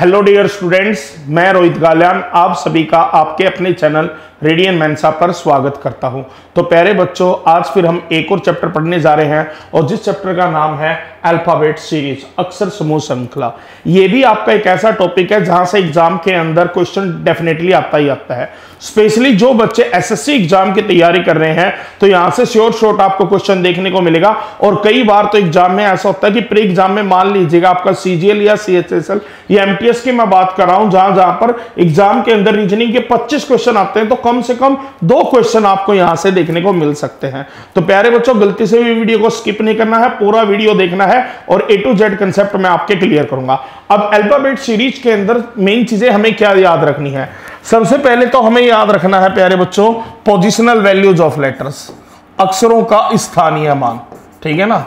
Hello dear students, मैं रोहित गालियान आप सभी का आपके अपने चैनल रेडियन मेंसा पर स्वागत करता हूं। तो प्यारे बच्चों, आज फिर हम एक और चैप्टर पढ़ने जा रहे हैं और जिस चैप्टर का नाम है अल्फाबेट सीरीज, अक्षर समूह श्रृंखला। ये भी आपका एक ऐसा टॉपिक है जहां से एग्जाम के अंदर क्वेश्चन डेफिनेटली आता ही आता है। स्पेशली जो बच्चे SSC एग्जाम की तैयारी कर रहे हैं तो यहाँ से श्योर शॉट आपको क्वेश्चन देखने को मिलेगा। और कई बार तो एग्जाम में ऐसा होता है कि प्री एग्जाम में, मान लीजिएगा आपका CGL या CHSL या MTS की मैं बात कर रहा हूं, जहां पर एग्जाम के अंदर रीजनिंग के 25 क्वेश्चन आते हैं तो कम से कम 2 क्वेश्चन आपको यहां से देखने को मिल सकते हैं। तो प्यारे बच्चों, गलती से भी वीडियो को स्किप नहीं करना है, पूरा वीडियो देखना है और ए टू जेड कंसेप्ट मैं आपके क्लियर करूंगा। अब अल्फाबेट सीरीज के अंदर मेन चीजें हमें क्या याद रखनी है। सबसे पहले तो हमें याद रखना है प्यारे बच्चों पोजिशनल वैल्यूज ऑफ लेटर्स, अक्षरों का स्थानीय मान, ठीक है ना।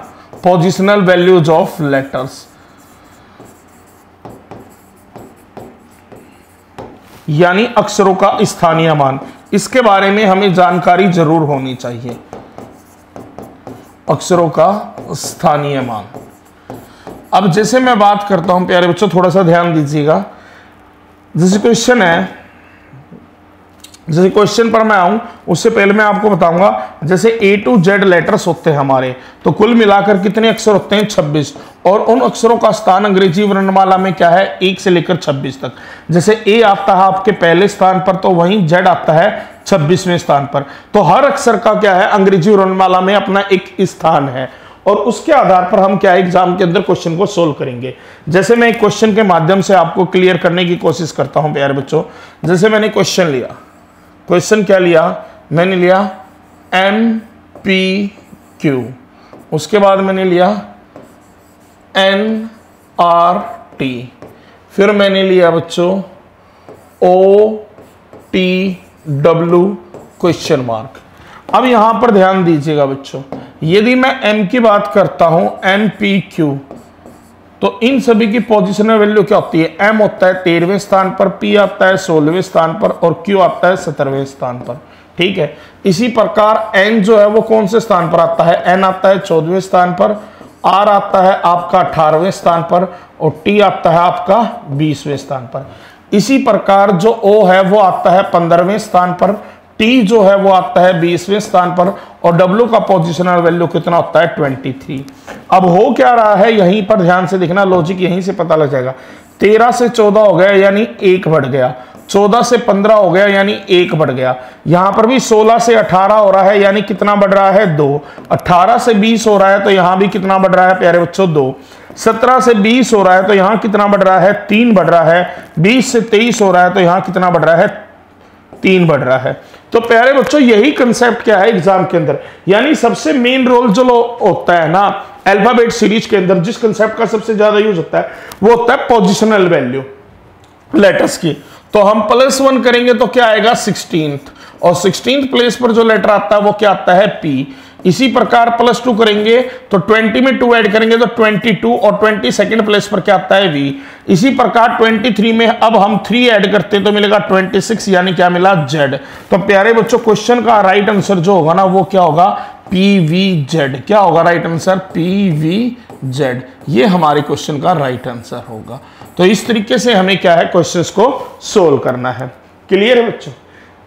पोजिशनल वैल्यूज ऑफ लेटर्स यानी अक्षरों का स्थानीय मान, इसके बारे में हमें जानकारी जरूर होनी चाहिए। अक्षरों का स्थानीय मान, अब जैसे मैं बात करता हूं प्यारे बच्चों, थोड़ा सा ध्यान दीजिएगा। जैसे क्वेश्चन है, जैसे क्वेश्चन पर मैं आऊं उससे पहले मैं आपको बताऊंगा, जैसे ए टू जेड लेटर्स होते हैं हमारे, तो कुल मिलाकर कितने अक्षर होते हैं? 26। और उन अक्षरों का स्थान अंग्रेजी वर्णमाला में क्या है? 1 से लेकर 26 तक। जैसे ए आता है आपके पहले स्थान पर, तो वहीं जेड आता है 26वें स्थान पर। तो हर अक्षर का क्या है, अंग्रेजी वर्णमाला में अपना एक स्थान है और उसके आधार पर हम क्या एग्जाम के अंदर क्वेश्चन को सोल्व करेंगे। जैसे मैं एक क्वेश्चन के माध्यम से आपको क्लियर करने की कोशिश करता हूं प्यारे बच्चों। जैसे मैंने क्वेश्चन लिया, क्वेश्चन क्या लिया मैंने? लिया MPQ, उसके बाद मैंने लिया NRT, फिर मैंने लिया बच्चों OTW क्वेश्चन मार्क। अब यहां पर ध्यान दीजिएगा बच्चों, यदि मैं M की बात करता हूं MPQ, तो इन सभी की पोजिशनल वैल्यू क्या होती है? M होता है 13वें स्थान पर, P आता है 16वें स्थान पर और Q आता है 17वें स्थान पर, ठीक है। इसी प्रकार N जो है वो कौन से स्थान पर आता है? N आता है 14वें स्थान पर, R आता है आपका 18वें स्थान पर और T आता है आपका 20वें स्थान पर। इसी प्रकार जो O है वो आता है 15वें स्थान पर, T जो है वो आता है 20वें स्थान पर और W का पोजिशनल वैल्यू कितना होता है? 23। अब हो क्या रहा है, यहीं पर ध्यान से देखना, लॉजिक यहीं से पता लग जाएगा। 13 से 14 हो गया यानी 1 बढ़ गया, 14 से 15 हो गया यानी 1 बढ़ गया। यहां पर भी 16 से 18 हो रहा है यानी कितना बढ़ रहा है? 2। 18 से 20 हो रहा है तो यहां भी कितना बढ़ रहा है प्यारे बच्चों? 2। 17 से 20 हो रहा है तो यहां कितना बढ़ रहा है? 3 बढ़ रहा है। 20 से 23 हो रहा है तो यहां कितना बढ़ रहा है? 3 बढ़ रहा है। तो प्यारे बच्चों, यही कंसेप्ट क्या है एग्जाम के अंदर, यानी सबसे मेन रोल जो होता है ना अल्फाबेट सीरीज के अंदर, जिस कंसेप्ट का सबसे ज्यादा यूज होता है वो होता है पोजिशनल वैल्यू लेटर्स की। तो हम +1 करेंगे तो क्या आएगा? 16th, और 16th प्लेस पर जो लेटर आता है वो क्या आता है? P। इसी प्रकार +2 करेंगे तो 20 में 2 ऐड करेंगे तो 22 और 22nd प्लेस पर क्या आता है? V। इसी प्रकार 23 में अब हम 3 ऐड करते हैं तो मिलेगा 26 यानी क्या मिला? Z। तो प्यारे बच्चों, क्वेश्चन का राइट आंसर जो होगा ना वो क्या होगा? PVZ। क्या होगा राइट आंसर? PVZ। ये हमारे क्वेश्चन का राइट आंसर होगा। तो इस तरीके से हमें क्या है क्वेश्चंस को सोल्व करना है। क्लियर है बच्चों?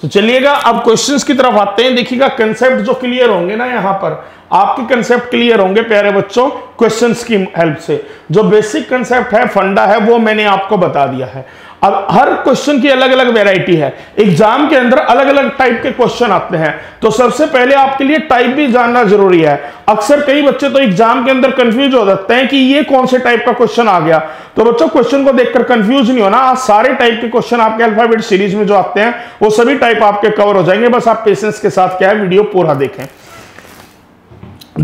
तो चलिएगा अब क्वेश्चंस की तरफ आते हैं। देखिएगा कंसेप्ट जो क्लियर होंगे ना, यहाँ पर आपके कंसेप्ट क्लियर होंगे प्यारे बच्चों क्वेश्चंस की हेल्प से। जो बेसिक कंसेप्ट है, फंडा है, वो मैंने आपको बता दिया है। अब हर क्वेश्चन की अलग अलग वैरायटी है, एग्जाम के अंदर अलग अलग टाइप के क्वेश्चन आते हैं। तो सबसे पहले आपके लिए टाइप भी जानना जरूरी है। अक्सर कई बच्चे तो एग्जाम के अंदर कंफ्यूज हो जाते हैं कि ये कौन से टाइप का क्वेश्चन आ गया। तो बच्चों, क्वेश्चन को देखकर कंफ्यूज नहीं होना। सारे टाइप के क्वेश्चन आपके अल्फाबेट सीरीज में जो आते हैं वो सभी टाइप आपके कवर हो जाएंगे। बस आप पेशेंस के साथ क्या है वीडियो पूरा देखें।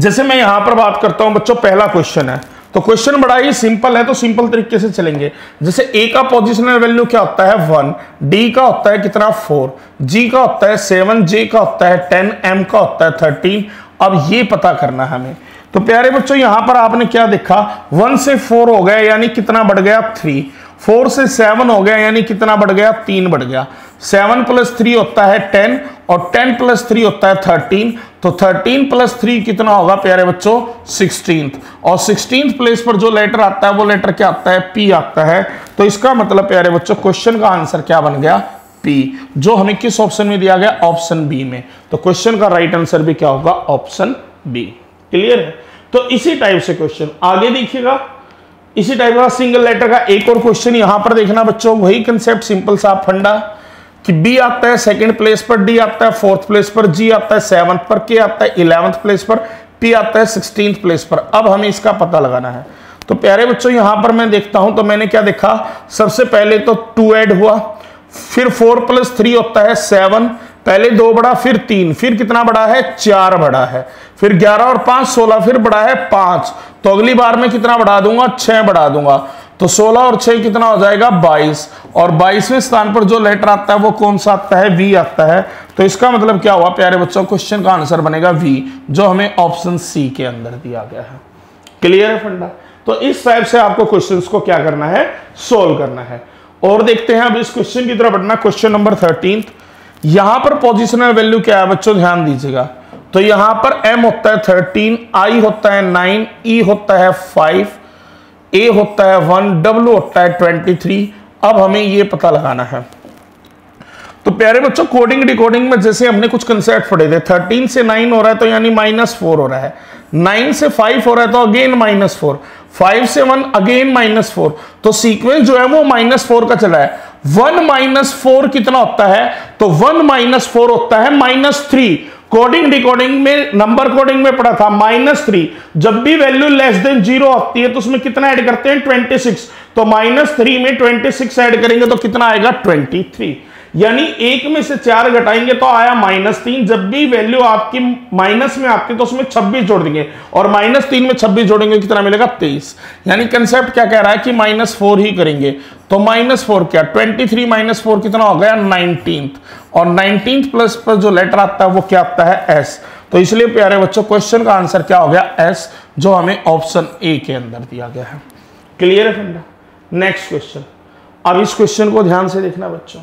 जैसे मैं यहां पर बात करता हूं बच्चों, पहला क्वेश्चन है, तो क्वेश्चन बड़ा ही सिंपल है, तो सिंपल तरीके से चलेंगे। जैसे ए का पोजिशनल वैल्यू क्या होता है? 1। डी का होता है कितना? 4। जी का होता है 7। जे का होता है 10। एम का होता है 13। अब ये पता करना है हमें। तो प्यारे बच्चों, यहां पर आपने क्या देखा? 1 से 4 हो गया यानी कितना बढ़ गया? 3। 4 से 7 हो गया, यानी कितना बढ़ गया, 3 बढ़ गया। 7 प्लस 3 होता है 10 और 10 प्लस 3 होता है 13, तो 13 प्लस 3 कितना होगा प्यारे बच्चों, 16th। और 16th प्लेस पर जो लेटर आता है वो लेटर क्या आता है, पी आता है। तो इसका मतलब प्यारे बच्चों क्वेश्चन का आंसर क्या बन गया, पी, जो हमें किस ऑप्शन में दिया गया, ऑप्शन बी में। तो क्वेश्चन का राइट आंसर भी क्या होगा, ऑप्शन बी। क्लियर है। तो इसी टाइप से क्वेश्चन आगे देखिएगा, इसी टाइप का सिंगल लेटर का एक और क्वेश्चन यहां पर देखना बच्चों, वही कंसेप्ट सिंपल सा फंडा कि बी आता है सेकंड प्लेस पर, डी आता है फोर्थ प्लेस पर, जी आता है सेवंथ पर, के आता है 11th प्लेस पर, पी आता है 16th प्लेस पर। अब हमें इसका पता लगाना है। तो प्यारे बच्चों यहां पर मैं देखता हूं, तो मैंने क्या देखा, सबसे पहले तो 2 ऐड हुआ, फिर 4 प्लस 3 होता है 7, पहले 2 बढ़ा फिर 3, फिर कितना बढ़ा है, 4 बढ़ा है, फिर 11 और 5 16, फिर बढ़ा है 5। तो अगली बार में कितना बढ़ा दूंगा, 6 बढ़ा दूंगा, तो 16 और 6 कितना हो जाएगा, 22। और 22वें स्थान पर जो लेटर आता है वो कौन सा आता है, वी आता है। तो इसका मतलब क्या हुआ प्यारे बच्चों, क्वेश्चन का आंसर बनेगा वी, जो हमें ऑप्शन सी के अंदर दिया गया है। क्लियर है फंडा। तो इस टाइप से आपको क्वेश्चन को क्या करना है, सोल्व करना है। और देखते हैं अब इस क्वेश्चन की तरफ बढ़ना, क्वेश्चन नंबर 13। यहां पर पोजिशनल वैल्यू क्या है बच्चों, ध्यान दीजिएगा। तो यहां पर M होता है 13, I होता है 9, E होता है 5, A होता है 1, W होता है 23। अब हमें ये पता लगाना है। तो प्यारे बच्चों कोडिंग डिकोडिंग में जैसे हमने कुछ कंसेप्ट पढ़े थे, 13 से 9 हो रहा है तो यानी -4 हो रहा है, 9 से 5 हो रहा है तो अगेन -4, 5 से 1 अगेन -4, तो सीक्वेंस जो है वो -4 का चला है। 1 - 4 कितना होता है, तो 1 - 4 होता है -3। कोडिंग डिकोडिंग में, नंबर कोडिंग में पढ़ा था -3, जब भी वैल्यू लेस देन 0 आती है तो उसमें कितना ऐड करते हैं, 26। तो -3 में 26 ऐड करेंगे तो कितना आएगा, 23। यानी 1 में से 4 घटाएंगे तो आया -3। जब भी वैल्यू आपकी माइनस में आती है तो उसमें 26 जोड़ देंगे, और -3 में 26 जोड़ेंगे कितना मिलेगा, 23। यानी कंसेप्ट क्या कह रहा है कि -4 ही करेंगे। तो -4 क्या, 23 - 4 कितना हो गया, 19th। और 19th प्लस पर जो लेटर आता है वो क्या आता है, एस। तो इसलिए प्यारे बच्चों क्वेश्चन का आंसर क्या हो गया, एस, जो हमें ऑप्शन ए के अंदर दिया गया है। क्लियर है फंडा। नेक्स्ट क्वेश्चन, अब इस क्वेश्चन को ध्यान से देखना बच्चों।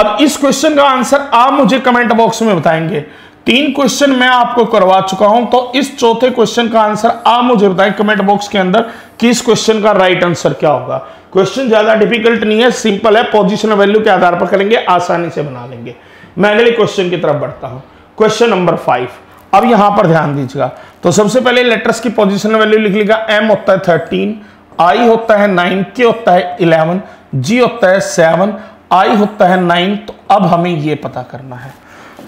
अब इस क्वेश्चन का आंसर आप मुझे कमेंट बॉक्स में बताएंगे। 3 क्वेश्चन मैं आपको करवा चुका हूं, तो इस चौथे क्वेश्चन का आंसर आप मुझे बताएं कमेंट बॉक्स के अंदर कि इस क्वेश्चन का राइट आंसर क्या होगा। क्वेश्चन ज्यादा डिफिकल्ट नहीं है, सिंपल है, पोजीशनल वैल्यू के आधार पर करेंगे, आसानी से बना लेंगे। मैं अगले क्वेश्चन की तरफ बढ़ता हूं, क्वेश्चन नंबर 5। अब यहां पर ध्यान दीजिएगा, तो सबसे पहले लेटर्स की पोजीशनल वैल्यू लिख लीजिएगा। एम होता है 13, आई होता है 9, के होता है 11, जी होता है 7, आई होता है 9। तो अब हमें ये पता करना है।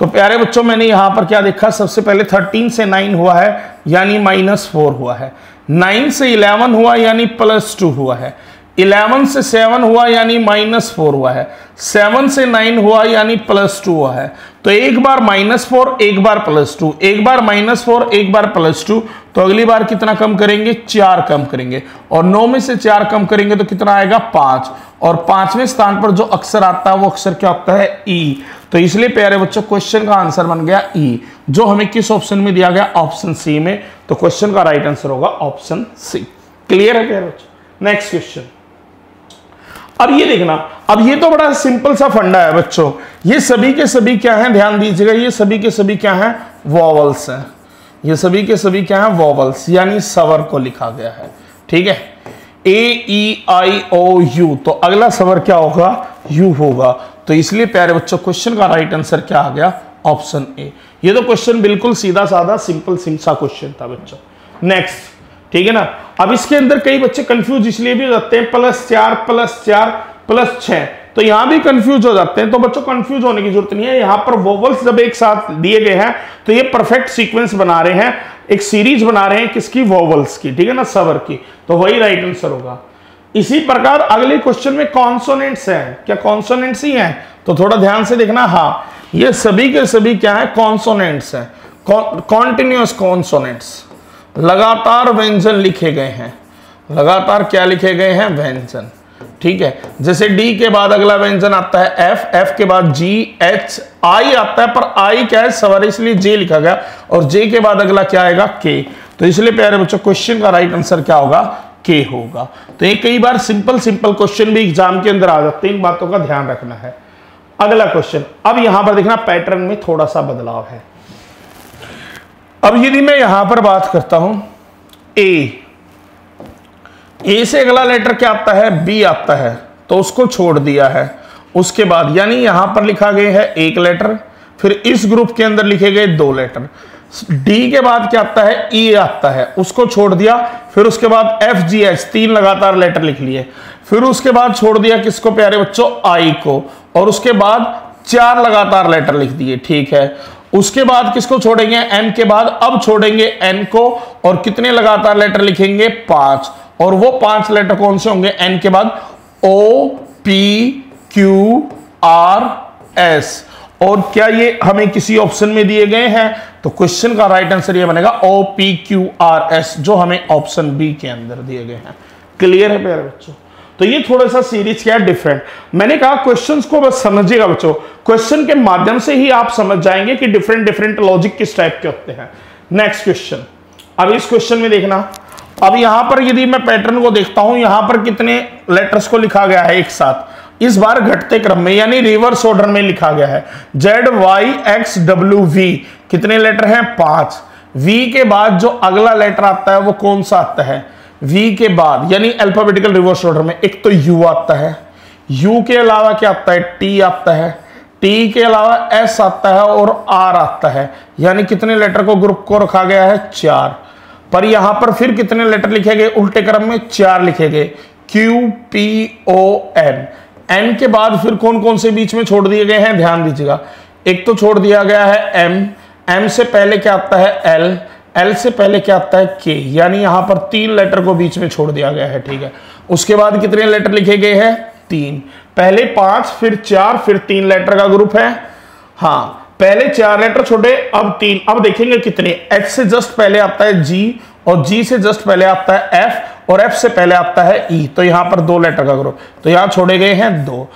तो प्यारे बच्चों मैंने यहाँ पर क्या देखा, सबसे पहले 13 से 9 हुआ है यानी -4 हुआ है, 9 से 11 हुआ यानी +2 हुआ है, 11 से 7 हुआ यानी -4 हुआ है, 7 से 9 हुआ यानी +2 हुआ है। तो एक बार -4, एक बार +2, एक बार -4, एक बार +2। तो अगली बार कितना कम करेंगे, 4 कम करेंगे, और 9 में से 4 कम करेंगे तो कितना आएगा, 5। और 5वें स्थान पर जो अक्षर आता है वो अक्षर क्या होता है, ई। तो इसलिए प्यारे बच्चों क्वेश्चन का आंसर बन गया ई, जो हमें किस ऑप्शन में दिया गया, ऑप्शन सी में। तो क्वेश्चन का राइट आंसर होगा ऑप्शन सी। क्लियर है प्यारे बच्चों। नेक्स्ट क्वेश्चन, अब ये देखना, अब ये तो बड़ा सिंपल सा फंडा है बच्चों। ये सभी के सभी क्या है, ध्यान दीजिएगा, ये सभी के सभी क्या है, वॉवल्स हैं। ये सभी के सभी क्या है, वॉवल्स, यानी सवर को लिखा गया है। ठीक है, ए ई आई ओ यू, तो अगला सवर क्या होगा, यू होगा। तो इसलिए प्यारे बच्चों क्वेश्चन का राइट आंसर क्या आ गया, ऑप्शन ए। ये तो क्वेश्चन बिल्कुल सीधा साधा सिंपल सिंपल क्वेश्चन था बच्चों। नेक्स्ट, ठीक है ना। अब इसके अंदर कई बच्चे कंफ्यूज इसलिए भी हो जाते हैं, +4 + 4 + 6, तो यहां भी कंफ्यूज हो जाते हैं। तो बच्चों कंफ्यूज होने की जरूरत नहीं है, यहां पर वोवल्स जब एक साथ दिए गए हैं तो ये परफेक्ट सीक्वेंस बना रहे हैं, एक सीरीज बना रहे हैं, किसकी, वोवल्स की, ठीक है ना, सवर की। तो वही राइट आंसर होगा। इसी प्रकार अगले क्वेश्चन में कॉन्सोनेंट्स हैं, क्या कॉन्सोनेंट्स ही हैं, तो थोड़ा ध्यान से देखना। हाँ, ये सभी के सभी क्या है, कॉन्सोनेंट्स हैं, कॉन्टिन्यूअस कॉन्सोनेंट्स, लगातार व्यंजन लिखे गए हैं, लगातार क्या लिखे गए हैं, व्यंजन। ठीक है, जैसे डी के बाद अगला व्यंजन आता है एफ, एफ के बाद जी, एच, आई आता है, पर आई क्या है, सवारी, इसलिए जे लिखा गया, और जे के बाद अगला क्या आएगा, के। तो इसलिए प्यारे बच्चों क्वेश्चन का राइट आंसर क्या होगा, के होगा। तो ये कई बार सिंपल क्वेश्चन भी एग्जाम के अंदर आ जाते हैं, इन बातों का ध्यान रखना है। अगला क्वेश्चन, अब यहां पर देखना पैटर्न में थोड़ा सा बदलाव है। अब यदि मैं यहां पर बात करता हूं ए से अगला लेटर क्या आता है, बी आता है, तो उसको छोड़ दिया है। उसके बाद यानी यहां पर लिखा गया है एक लेटर, फिर इस ग्रुप के अंदर लिखे गए दो लेटर। डी के बाद क्या आता है, ई आता है, उसको छोड़ दिया। फिर उसके बाद एफ जी एच, तीन लगातार लेटर लिख लिए। फिर उसके बाद छोड़ दिया किसको प्यारे बच्चों, आई को, और उसके बाद चार लगातार लेटर लिख दिए, ठीक है। उसके बाद किसको छोड़ेंगे, एम के बाद अब छोड़ेंगे एन को, और कितने लगातार लेटर लिखेंगे, पांच, और वो पांच लेटर कौन से होंगे, एन के बाद O P Q R S. और क्या ये हमें किसी ऑप्शन में दिए गए हैं, तो क्वेश्चन का राइट आंसर ये बनेगा O P Q R S, जो हमें ऑप्शन बी के अंदर दिए गए हैं। क्लियर है प्यारे बच्चों? तो ये थोड़ा सा सीरीज क्या डिफरेंट, मैंने कहा क्वेश्चंस को बस समझिएगा बच्चों, क्वेश्चन के माध्यम से ही आप समझ जाएंगे कि डिफरेंट लॉजिक किस टाइप के होते हैं। नेक्स्ट क्वेश्चन, अब इस क्वेश्चन में देखना, अब यहां पर यदि मैं पैटर्न को देखता हूं, यहां पर कितने लेटर्स को लिखा गया है एक साथ, इस बार घटते क्रम में यानी रिवर्स ऑर्डर में लिखा गया है। Z Y X W V, कितने लेटर हैं, पांच। वी के बाद जो अगला लेटर आता है वो कौन सा आता है, वी के बाद यानी अल्फाबेटिकल रिवर्स ऑर्डर में एक तो यू आता है, यू के अलावा क्या आता है, टी आता है, टी के अलावा एस आता है और आर आता है, यानी कितने लेटर को ग्रुप को रखा गया है, चार। पर यहां पर फिर कितने लेटर लिखे गए, उल्टे क्रम में चार लिखे गए, Q P O N. N के बाद फिर कौन कौन से बीच में छोड़ दिए गए हैं, ध्यान दीजिएगा, एक तो छोड़ दिया गया है एम, एम से पहले क्या आता है एल, एल से पहले क्या आता है के, यानी यहां पर तीन लेटर को बीच में छोड़ दिया गया है, ठीक है। उसके बाद कितने लेटर लिखे गए हैं, तीन, पहले पांच फिर चार फिर तीन लेटर का ग्रुप है। हाँ, पहले चार लेटर छोड़े अब तीन, अब देखेंगे कितने, एच से जस्ट पहले आता है जी, और जी से जस्ट पहले आता है एफ, और एफ से पहले आता है ई, तो यहां पर दो लेटर का ग्रुप, तो यहां छोड़े गए हैं दो।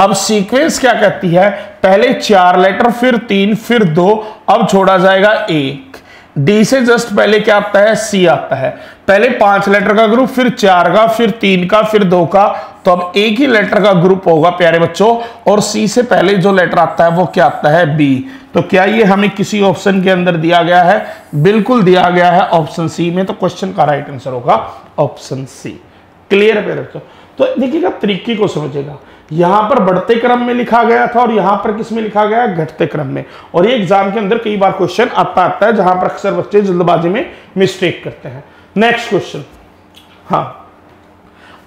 अब सीक्वेंस क्या कहती है, पहले चार लेटर फिर तीन फिर दो, अब छोड़ा जाएगा एक। डी से जस्ट पहले क्या आता है, सी आता है, पहले पांच लेटर का ग्रुप फिर चार का फिर तीन का फिर दो का, तो अब एक ही लेटर का ग्रुप होगा प्यारे बच्चों। और सी से पहले जो लेटर आता है वो क्या आता है, बी। तो क्या ये हमें किसी ऑप्शन के अंदर दिया गया है, बिल्कुल दिया गया है ऑप्शन सी में, तो क्वेश्चन का राइट आंसर होगा ऑप्शन सी। क्लियर है प्यारे बच्चों? तो देखिएगा तरीके को समझेगा, यहां पर बढ़ते क्रम में लिखा गया था और यहां पर किसमें लिखा गया है, घटते क्रम में। और ये एग्जाम के अंदर कई बार क्वेश्चन आता है जहां पर अक्सर बच्चे जल्दबाजी में मिस्टेक करते हैं। नेक्स्ट क्वेश्चन, हाँ,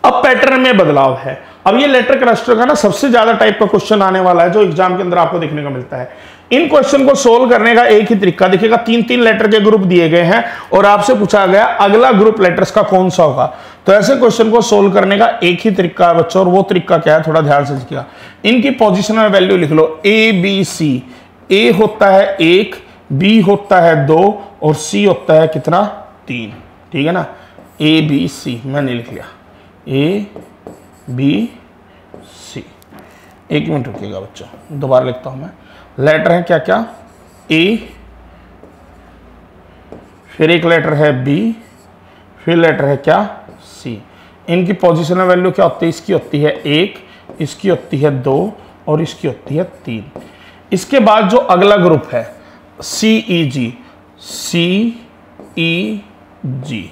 अब पैटर्न में बदलाव है। अब ये लेटर क्लस्टर का ना सबसे ज्यादा टाइप का क्वेश्चन आने वाला है जो एग्जाम के अंदर आपको देखने को मिलता है। इन क्वेश्चन को सोल्व करने का एक ही तरीका देखिएगा, तीन तीन लेटर के ग्रुप दिए गए हैं और आपसे पूछा गया अगला ग्रुप लेटर्स का कौन सा होगा। तो ऐसे क्वेश्चन को सोल्व करने का एक ही तरीका है बच्चों, और वो तरीका क्या है, थोड़ा ध्यान से देखिएगा। इनकी पोजिशनल वैल्यू लिख लो ए बी सी। ए होता है एक, बी होता है दो, और सी होता है कितना, तीन, ठीक है ना। ए बी सी मैंने लिख लिया, ए बी सी। एक मिनट रुकिएगा बच्चों, दोबारा लिखता हूं मैं। लेटर है क्या क्या, ए, फिर एक लेटर है बी, फिर लेटर है क्या, सी। इनकी पोजिशनल वैल्यू क्या होती है, इसकी होती है एक, इसकी होती है दो, और इसकी होती है तीन। इसके बाद जो अगला ग्रुप है सी ई जी, सी ई जी।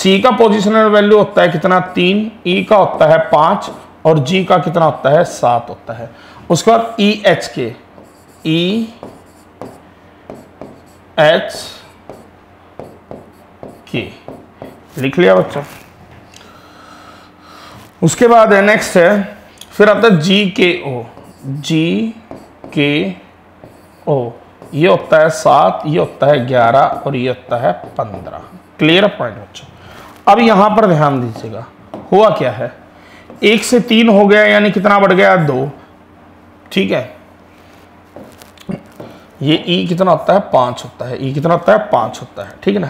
सी का पोजिशनल वैल्यू होता है कितना, तीन, ई का होता है पांच, और जी का कितना होता है, सात होता है। उसके बाद ई एच के, ई एच के लिख लिया बच्चों। उसके बाद है नेक्स्ट है, फिर आता है जी के ओ, जी के ओ, ये होता है सात, ये होता है 11, और ये होता है 15। क्लियर पॉइंट बच्चों? अब यहां पर ध्यान दीजिएगा, हुआ क्या है, एक से तीन हो गया यानी कितना बढ़ गया, दो, ठीक है। ये ई कितना होता है, पांच होता है, ई कितना होता है, पांच होता है, ठीक है ना।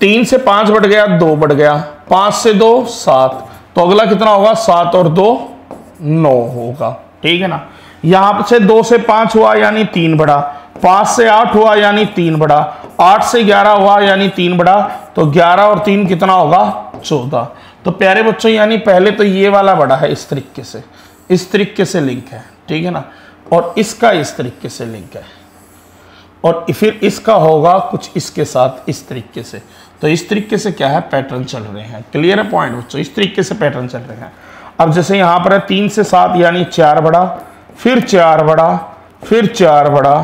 तीन से पांच बढ़ गया, दो बढ़ गया, पांच से दो, सात, तो अगला कितना होगा, सात और दो, नौ होगा, ठीक है ना। यहां से दो से पांच हुआ यानी तीन बढ़ा, पांच से आठ हुआ यानी तीन बढ़ा, आठ से 11 हुआ यानी तीन बढ़ा, तो 11 और 3 कितना होगा, 14। तो प्यारे बच्चों यानी पहले तो ये वाला बड़ा है इस तरीके से लिंक है, ठीक है ना, और इसका इस तरीके से लिंक है, और फिर इसका होगा कुछ इसके साथ इस तरीके से। तो इस तरीके से क्या है पैटर्न चल रहे हैं, क्लियर है पॉइंट बच्चों, इस तरीके से पैटर्न चल रहे हैं। अब जैसे यहाँ पर है 3 से 7 यानी 4 बड़ा, फिर 4 बड़ा, फिर 4 बड़ा,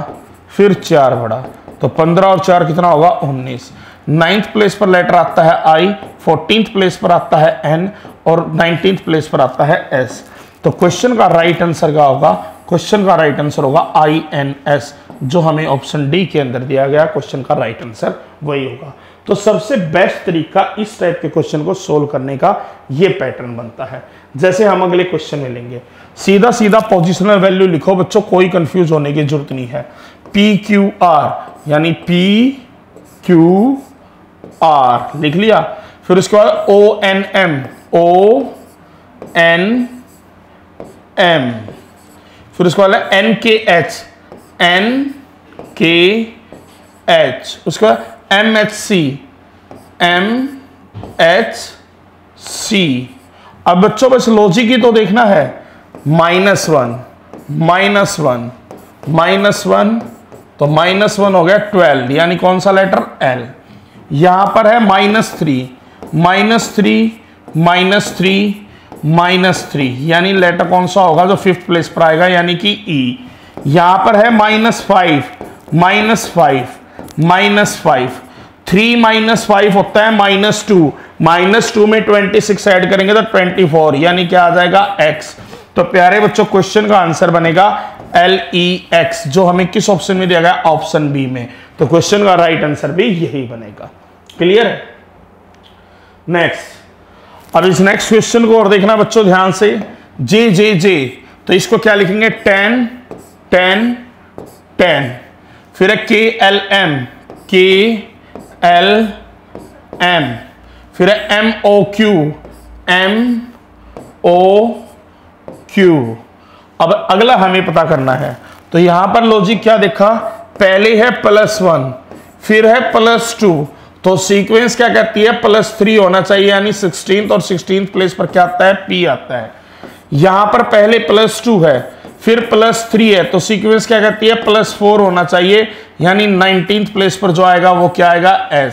फिर 4 बड़ा, तो 15 और 4 कितना होगा 19। 9th प्लेस पर लेटर आता है आई, 14th प्लेस पर आता है एन, और 19th प्लेस पर आता है एस। तो क्वेश्चन का राइट आंसर क्या होगा, क्वेश्चन का राइट आंसर होगा INS, जो हमें ऑप्शन डी के अंदर दिया गया क्वेश्चन का राइट आंसर वही होगा। तो सबसे बेस्ट तरीका इस टाइप के क्वेश्चन को सोल्व करने का ये पैटर्न बनता है। जैसे हम अगले क्वेश्चन में लेंगे, सीधा सीधा पोजिशनल वैल्यू लिखो बच्चों, कोई कंफ्यूज होने की जरूरत नहीं है। PQR यानी PQR लिख लिया, फिर उसके बाद ONM, फिर उसके बाद NKH, उसके बाद MHC। अब बच्चों बस लॉजिक ही तो देखना है, -1 तो -1 हो गया 12, यानी कौन सा लेटर L। यहां पर है -3 यानी लेटर कौन सा होगा जो 5th प्लेस पर आएगा, यानी कि E। यहां पर है -5 3 -5 होता है -2 में 26 ऐड करेंगे तो 24, यानी क्या आ जाएगा X। तो प्यारे बच्चों क्वेश्चन का आंसर बनेगा LEX, जो हमें किस ऑप्शन में दिया गया ऑप्शन बी में। तो क्वेश्चन का राइट आंसर भी यही बनेगा, क्लियर है। नेक्स्ट, अब इस नेक्स्ट क्वेश्चन को और देखना बच्चों ध्यान से, JJJ तो इसको क्या लिखेंगे 10 10 10, फिर है KLM, फिर है MOQ। अब अगला हमें पता करना है, तो यहां पर लॉजिक क्या देखा, पहले है +1 फिर है +2, तो सीक्वेंस क्या कहती है +3 होना चाहिए, यानी 16th और 16th प्लेस पर क्या आता है P आता है। यहां पर पहले +2 है फिर +3 है, तो सीक्वेंस क्या कहती है +4 होना चाहिए, यानी 19th प्लेस पर जो आएगा वो क्या आएगा S।